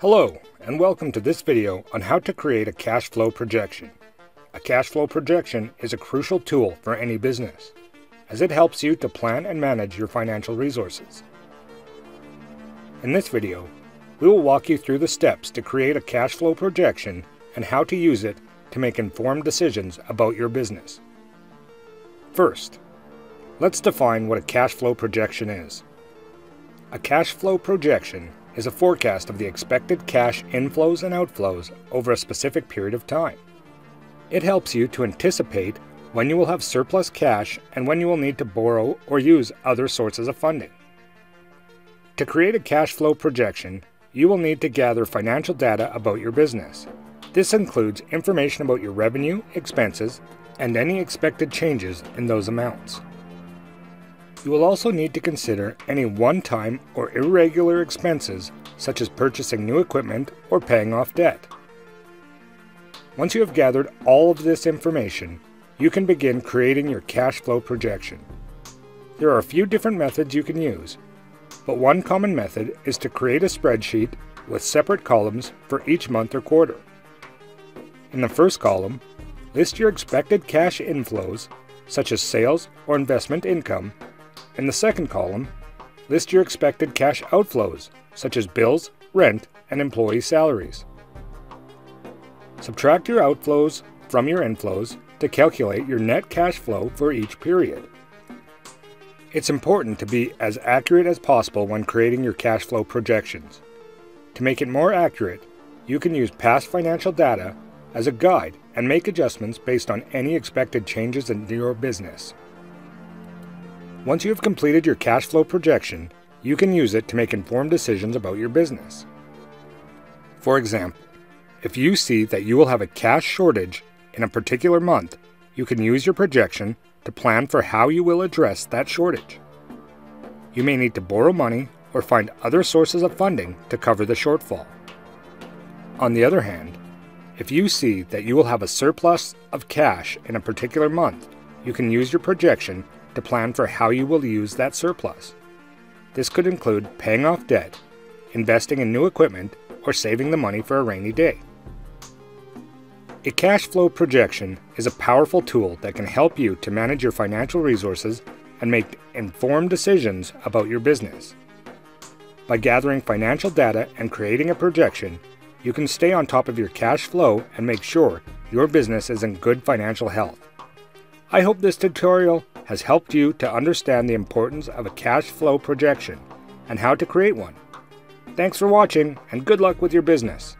Hello, and welcome to this video on how to create a cash flow projection. A cash flow projection is a crucial tool for any business, as it helps you to plan and manage your financial resources. In this video, we will walk you through the steps to create a cash flow projection and how to use it to make informed decisions about your business. First, let's define what a cash flow projection is. A cash flow projection is a forecast of the expected cash inflows and outflows over a specific period of time. It helps you to anticipate when you will have surplus cash and when you will need to borrow or use other sources of funding. To create a cash flow projection, you will need to gather financial data about your business. This includes information about your revenue, expenses, and any expected changes in those amounts. You will also need to consider any one-time or irregular expenses, such as purchasing new equipment or paying off debt. Once you have gathered all of this information, you can begin creating your cash flow projection. There are a few different methods you can use, but one common method is to create a spreadsheet with separate columns for each month or quarter. In the first column, list your expected cash inflows, such as sales or investment income. In the second column, list your expected cash outflows, such as bills, rent, and employee salaries. Subtract your outflows from your inflows to calculate your net cash flow for each period. It's important to be as accurate as possible when creating your cash flow projections. To make it more accurate, you can use past financial data as a guide and make adjustments based on any expected changes in your business. Once you have completed your cash flow projection, you can use it to make informed decisions about your business. For example, if you see that you will have a cash shortage in a particular month, you can use your projection to plan for how you will address that shortage. You may need to borrow money or find other sources of funding to cover the shortfall. On the other hand, if you see that you will have a surplus of cash in a particular month, you can use your projection to plan for how you will use that surplus. This could include paying off debt, investing in new equipment, or saving the money for a rainy day. A cash flow projection is a powerful tool that can help you to manage your financial resources and make informed decisions about your business. By gathering financial data and creating a projection, you can stay on top of your cash flow and make sure your business is in good financial health. I hope this tutorial has helped you to understand the importance of a cash flow projection and how to create one. Thanks for watching, and good luck with your business.